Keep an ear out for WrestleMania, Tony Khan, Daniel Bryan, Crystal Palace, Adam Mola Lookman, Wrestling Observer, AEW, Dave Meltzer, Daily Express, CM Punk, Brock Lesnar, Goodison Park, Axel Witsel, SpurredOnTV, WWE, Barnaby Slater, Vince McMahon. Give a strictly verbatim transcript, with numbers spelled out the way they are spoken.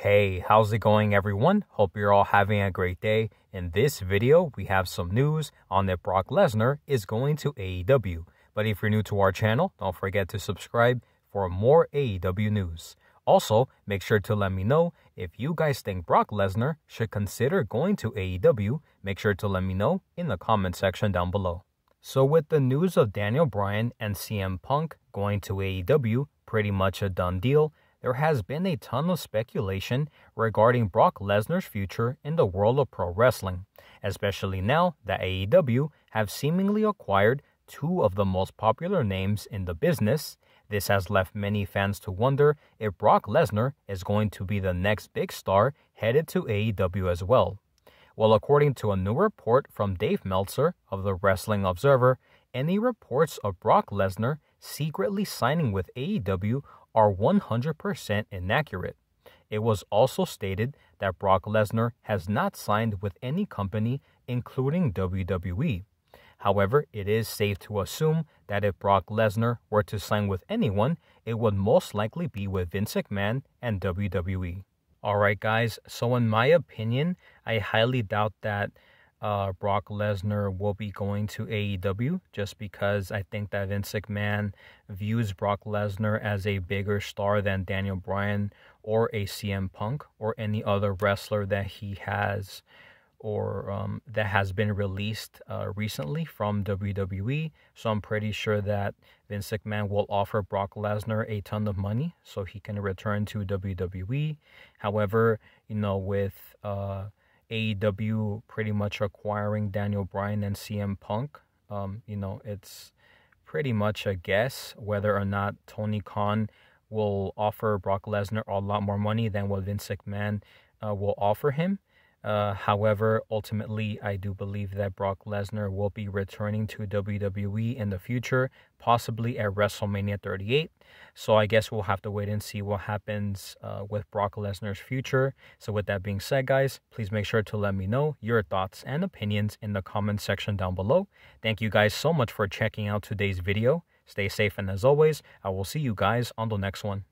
Hey, how's it going everyone? Hope you're all having a great day. In this video, we have some news on that Brock Lesnar is going to A E W. But if you're new to our channel, don't forget to subscribe for more A E W news. Also, make sure to let me know if you guys think Brock Lesnar should consider going to A E W. Make sure to let me know in the comment section down below. So with the news of Daniel Bryan and C M Punk going to A E W, pretty much a done deal. There has been a ton of speculation regarding Brock Lesnar's future in the world of pro wrestling, especially now that A E W have seemingly acquired two of the most popular names in the business. This has left many fans to wonder if Brock Lesnar is going to be the next big star headed to A E W as well. Well, according to a new report from Dave Meltzer of the Wrestling Observer, any reports of Brock Lesnar secretly signing with A E W are one hundred percent inaccurate. It was also stated that Brock Lesnar has not signed with any company, including W W E. However, it is safe to assume that if Brock Lesnar were to sign with anyone, it would most likely be with Vince McMahon and W W E. Alright guys, so in my opinion, I highly doubt that Uh, Brock Lesnar will be going to A E W, just because I think that Vince McMahon views Brock Lesnar as a bigger star than Daniel Bryan or a C M Punk or any other wrestler that he has or um, that has been released uh, recently from W W E. So I'm pretty sure that Vince McMahon will offer Brock Lesnar a ton of money so he can return to W W E. However, you know, with uh, A E W pretty much acquiring Daniel Bryan and C M Punk, um, you know, it's pretty much a guess whether or not Tony Khan will offer Brock Lesnar a lot more money than what Vince McMahon uh, will offer him. Uh, however, ultimately, I do believe that Brock Lesnar will be returning to W W E in the future, possibly at WrestleMania thirty-eight. So I guess we'll have to wait and see what happens uh, with Brock Lesnar's future. So with that being said, guys, please make sure to let me know your thoughts and opinions in the comment section down below. Thank you guys so much for checking out today's video. Stay safe, and as always, I will see you guys on the next one.